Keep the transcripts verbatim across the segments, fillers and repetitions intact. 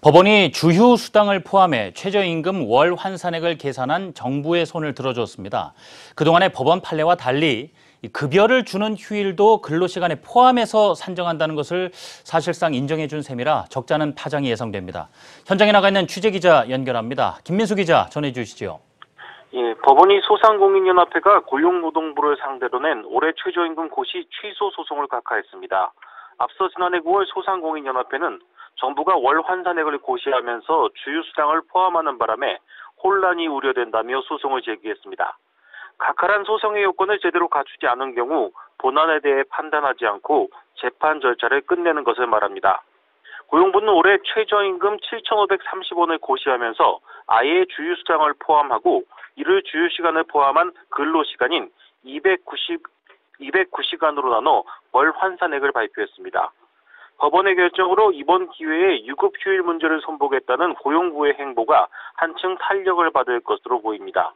법원이 주휴수당을 포함해 최저임금 월 환산액을 계산한 정부의 손을 들어줬습니다. 그동안의 법원 판례와 달리 급여를 주는 휴일도 근로시간에 포함해서 산정한다는 것을 사실상 인정해준 셈이라 적잖은 파장이 예상됩니다. 현장에 나가 있는 취재기자 연결합니다. 김민수 기자 전해주시죠. 예, 법원이 소상공인연합회가 고용노동부를 상대로 낸 올해 최저임금 고시 취소 소송을 각하했습니다. 앞서 지난해 구월 소상공인연합회는 정부가 월 환산액을 고시하면서 주휴수당을 포함하는 바람에 혼란이 우려된다며 소송을 제기했습니다. 각하란 소송의 요건을 제대로 갖추지 않은 경우 본안에 대해 판단하지 않고 재판 절차를 끝내는 것을 말합니다. 고용부는 올해 최저임금 칠천오백삼십 원을 고시하면서 아예 주휴수당을 포함하고 이를 주휴시간을 포함한 근로시간인 이백구 시간으로 나눠 월 환산액을 발표했습니다. 법원의 결정으로 이번 기회에 유급휴일 문제를 손보겠다는 고용부의 행보가 한층 탄력을 받을 것으로 보입니다.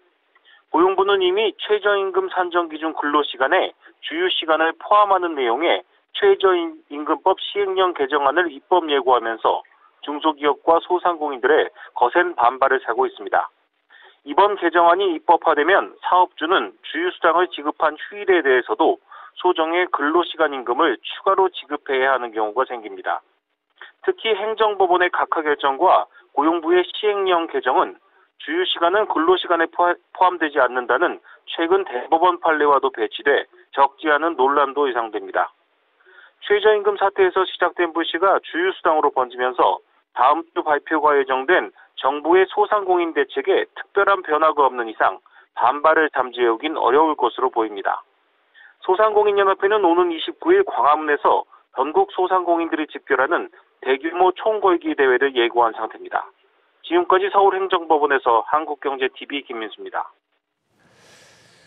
고용부는 이미 최저임금 산정기준 근로시간에 주휴시간을 포함하는 내용의 최저임금법 시행령 개정안을 입법 예고하면서 중소기업과 소상공인들의 거센 반발을 사고 있습니다. 이번 개정안이 입법화되면 사업주는 주휴수당을 지급한 휴일에 대해서도 소정의 근로시간 임금을 추가로 지급해야 하는 경우가 생깁니다. 특히 행정법원의 각하 결정과 고용부의 시행령 개정은 주휴시간은 근로시간에 포함되지 않는다는 최근 대법원 판례와도 배치돼 적지 않은 논란도 예상됩니다. 최저임금 사태에서 시작된 불씨가 주휴수당으로 번지면서 다음 주 발표가 예정된 정부의 소상공인 대책에 특별한 변화가 없는 이상 반발을 잠재우긴 어려울 것으로 보입니다. 소상공인연합회는 오는 이십구 일 광화문에서 전국 소상공인들이 집결하는 대규모 총궐기 대회를 예고한 상태입니다. 지금까지 서울행정법원에서 한국경제티비 김민수입니다.